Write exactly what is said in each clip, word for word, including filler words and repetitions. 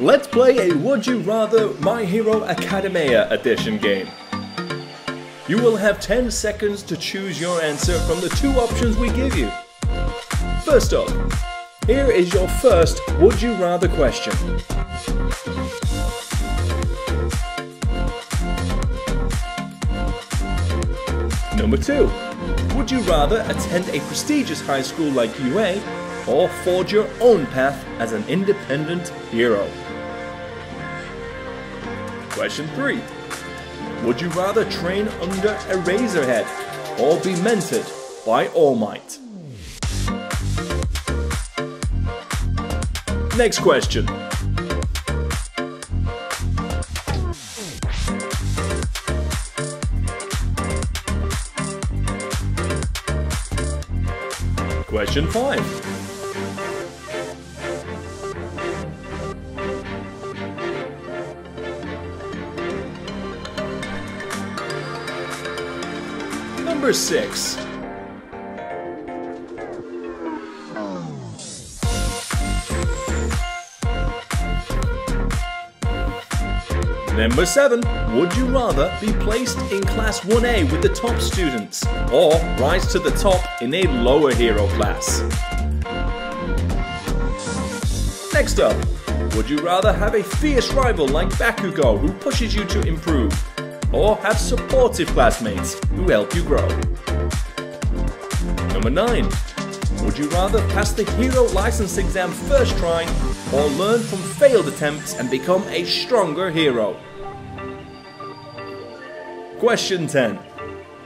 Let's play a Would You Rather My Hero Academia edition game. You will have ten seconds to choose your answer from the two options we give you. First up, here is your first Would You Rather question. Number two, would you rather attend a prestigious high school like U A or forge your own path as an independent hero? Question three, would you rather train under a Razorhead or be mentored by All Might? Next question. Question five. Number six. Number seven. Would you rather be placed in class one A with the top students or rise to the top in a lower hero class? Next up, would you rather have a fierce rival like Bakugo who pushes you to improve or have supportive classmates who help you grow? Number nine. Would you rather pass the hero license exam first try or learn from failed attempts and become a stronger hero? Question ten.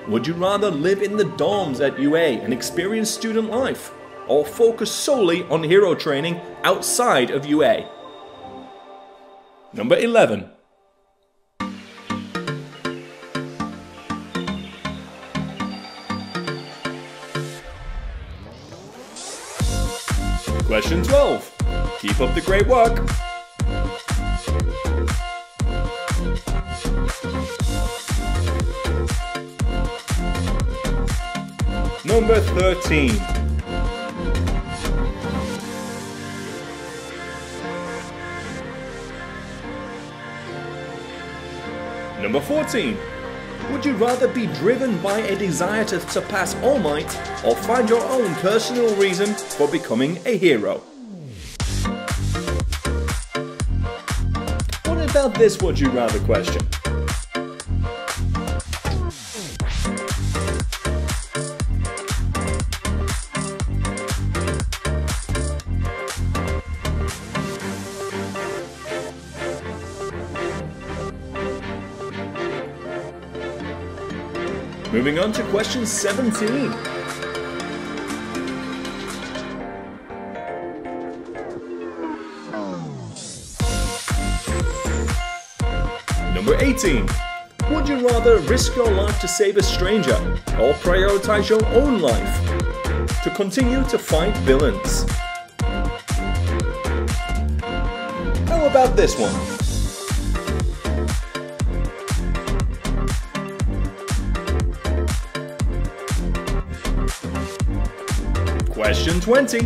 Would you rather live in the dorms at U A and experience student life, or focus solely on hero training outside of U A? Number eleven. Question twelve. Keep up the great work. Number thirteen. Number fourteen. Would you rather be driven by a desire to surpass All Might or find your own personal reason for becoming a hero? What about this Would You Rather question? Moving on to question seventeen. Number eighteen. Would you rather risk your life to save a stranger or prioritize your own life to continue to fight villains? How about this one? Question twenty.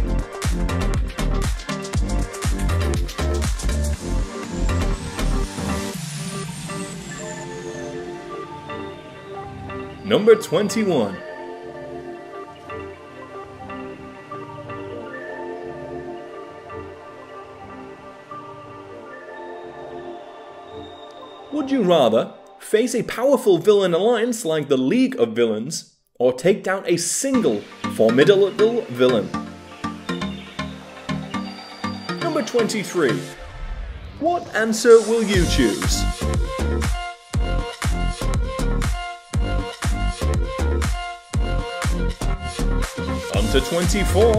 Number twenty-one. Would you rather face a powerful villain alliance like the League of Villains or take down a single formidable villain? Number twenty-three. What answer will you choose? On to twenty-four.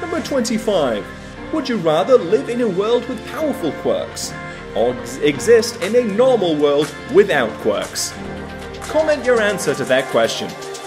Number twenty-five. Would you rather live in a world with powerful quirks or exist in a normal world without quirks? Comment your answer to that question.